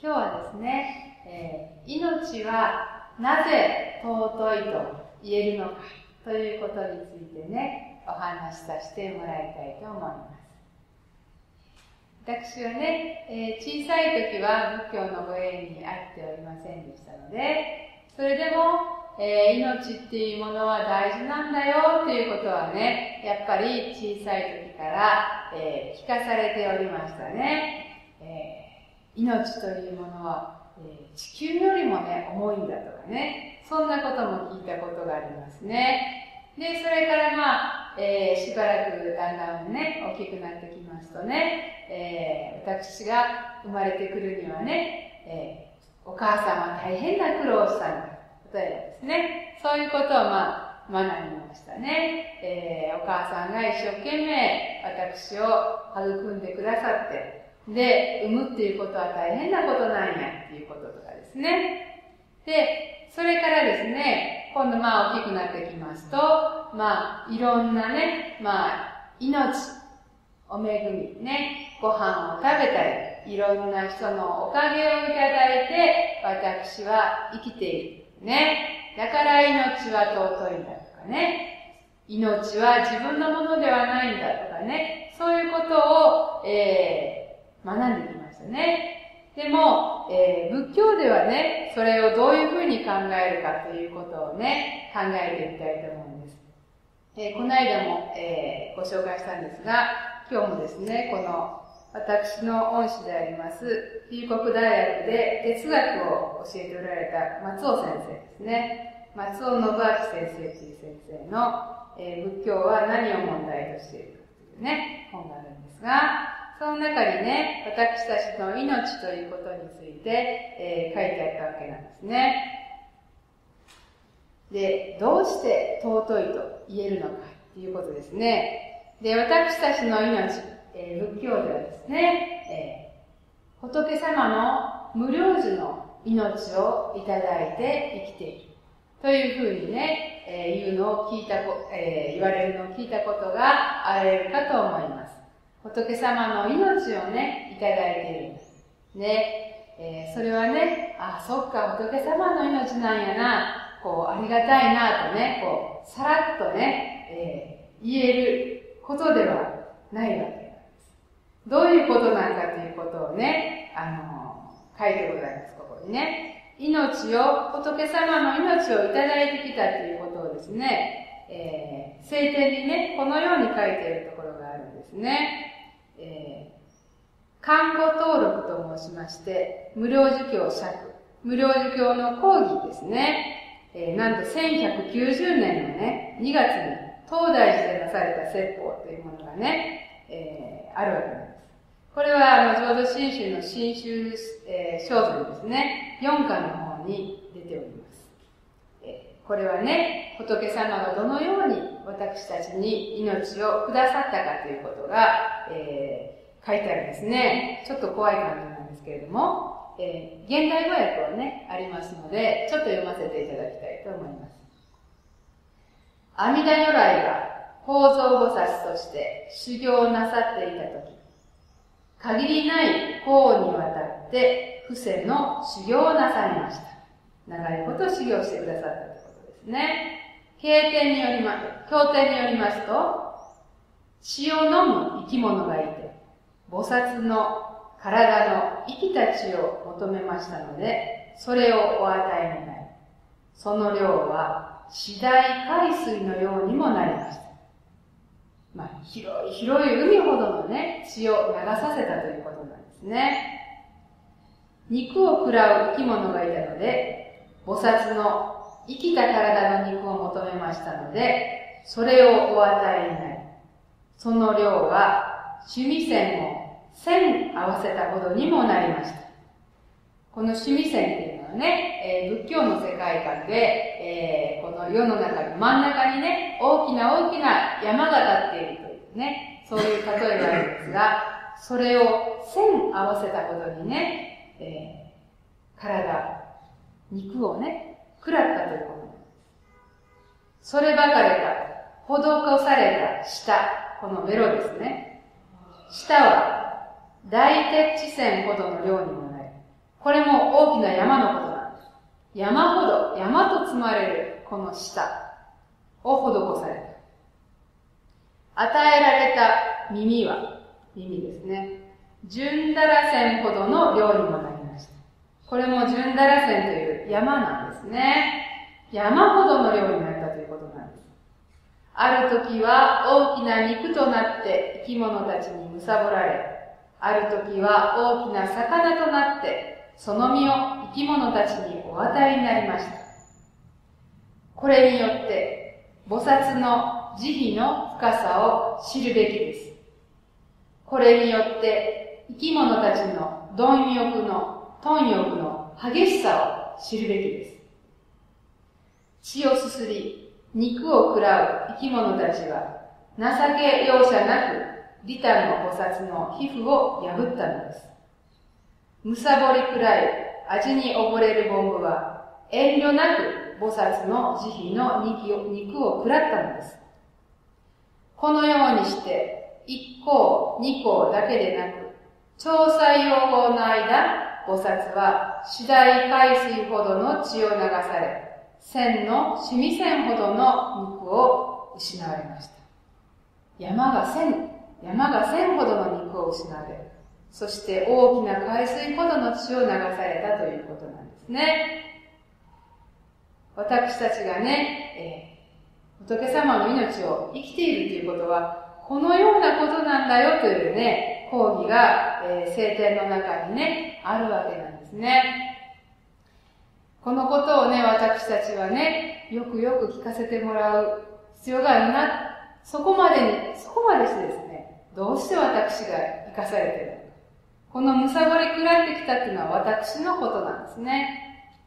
今日はですね、命はなぜ尊いと言えるのかということについてね、お話しさせてもらいたいと思います。私はね、小さい時は仏教のご縁にあっておりませんでしたので、それでも、命っていうものは大事なんだよということはね、やっぱり小さい時から、聞かされておりましたね。命というものは、地球よりもね、重いんだとかね、そんなことも聞いたことがありますね。で、それからまあ、しばらくだんだんね、大きくなってきますとね、私が生まれてくるにはね、お母さんは大変な苦労をしたんだ。例えばですね、そういうことをまあ、学びましたね。お母さんが一生懸命私を育んでくださって、で、産むっていうことは大変なことなんやっていうこととかですね。で、それからですね、今度まあ大きくなってきますと、まあいろんなね、まあ命、お恵みね、ご飯を食べたり、いろんな人のおかげをいただいて、私は生きているね。だから命は尊いんだとかね、命は自分のものではないんだとかね、そういうことを、学んできましたね。でも、仏教ではね、それをどういうふうに考えるかということをね、考えてみたいと思うんです。この間も、ご紹介したんですが、今日もですね、この私の恩師であります、龍谷大学で哲学を教えておられた松尾先生ですね。松尾信明先生という先生の、仏教は何を問題としているかというね、本があるんですが、その中にね、私たちの命ということについて、書いてあったわけなんですね。で、どうして尊いと言えるのかということですね。で、私たちの命、仏教ではですね、仏様の無量寿の命をいただいて生きているというふうにね、言われるのを聞いたことがあるかと思います。仏様の命をね、いただいているんです。ね、それはね、あ、そっか、仏様の命なんやな、こう、ありがたいなとね、こう、さらっとね、言えることではないわけなんです。どういうことなんかということをね、書いてございます、ここにね。仏様の命をいただいてきたということをですね、聖典にね、このように書いているところがあるんですね。看護登録と申しまして、無量寿経釈、無量寿経の講義ですね。なんと1190年のね、2月に東大寺でなされた説法というものがね、あるわけなんです。これは浄土真宗の真宗小論ですね、4巻の方に出ております。これはね、仏様がどのように私たちに命をくださったかということが、書いてあるんですね。ちょっと怖い感じなんですけれども、現代語訳はね、ありますので、ちょっと読ませていただきたいと思います。阿弥陀如来が法蔵菩薩として修行なさっていたとき、限りない功にわたって布施の修行をなさいました。長いこと修行してくださったということですね。経典によりますと、血を飲む生き物がいて、菩薩の体の生きた血を求めましたので、それをお与えになり、その量は次第海水のようにもなりました。まあ、広い広い海ほどのね、血を流させたということなんですね。肉を食らう生き物がいたので、菩薩の生きた体の肉を求めましたので、それをお与えになり、その量は須弥山を1000合わせたほどにもなりました。この須弥山っていうのはね、仏教の世界観で、この世の中の真ん中にね、大きな山が立っているというね、そういう例えがあるんですが、それを1000合わせたほどにね、肉をね、食らったということなんです。そればかりか、施された舌、このベロですね。舌は大鉄地線ほどの量にもなり、これも大きな山のことなんです。山ほど、山と積まれるこの舌を施された。与えられた耳は、耳ですね。10ダラセンほどの量にもなりました。これも10ダラセンという山なんですね。山ほどの量になったということなんです。ある時は大きな肉となって生き物たちに貪られ、ある時は大きな魚となってその身を生き物たちにお与えになりました。これによって菩薩の慈悲の深さを知るべきです。これによって生き物たちの貪欲の激しさを知るべきです。血をすすり肉を食らう生き物たちは情け容赦なく利他の菩薩の皮膚を破ったのです。むさぼりくらい味に溺れる凡夫は遠慮なく菩薩の慈悲の肉を食らったのです。このようにして一項二項だけでなく、調査用法の間、菩薩は四大海水ほどの血を流され、千の須弥千ほどの肉を失われました。山が千ほどの肉を失われ、そして大きな海水ほどの血を流されたということなんですね。私たちがね、仏様の命を生きているということは、このようなことなんだよというね、講義が、聖典の中にね、あるわけなんですね。このことをね、私たちはね、よくよく聞かせてもらう必要があるな、そこまでしてですね、どうして私が生かされているのか。このむさぼりくらってきたっていうのは私のことなんですね。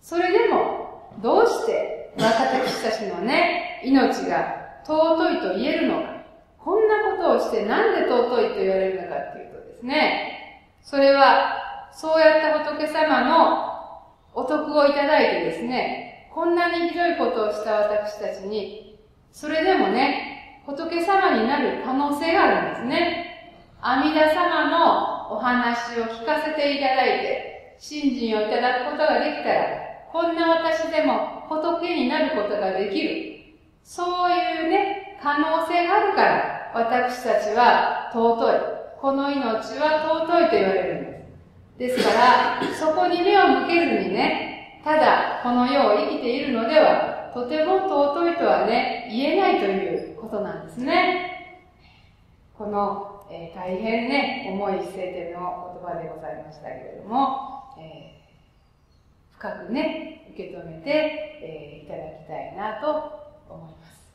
それでも、どうして私たちのね、命が尊いと言えるのか。こんなことをしてなんで尊いと言われるのかっていうとですね、それは、そうやった仏様のお徳をいただいてですね、こんなにひどいことをした私たちに、それでもね、仏様になる可能性があるんですね。阿弥陀様のお話を聞かせていただいて、信心をいただくことができたら、こんな私でも仏になることができる。そういうね、可能性があるから、私たちは尊い。この命は尊いと言われるんです。ですから、そこに目を向けずにね、ただこの世を生きているのでは、とても尊いとはね、言えないということなんですね。この、大変ね、重い聖典の言葉でございましたけれども、深くね、受け止めて、いただきたいなと思います。